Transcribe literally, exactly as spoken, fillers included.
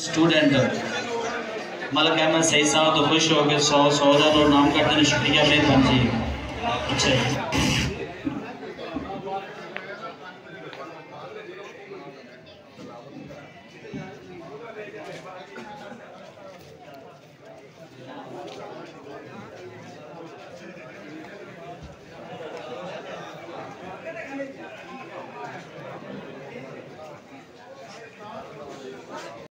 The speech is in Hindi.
स्टूडेंट मलक अहमद सही साहब तो खुश हो गए सौ सौ का तो नाम करते हैं। शुक्रिया मेहरबान जी। अच्छा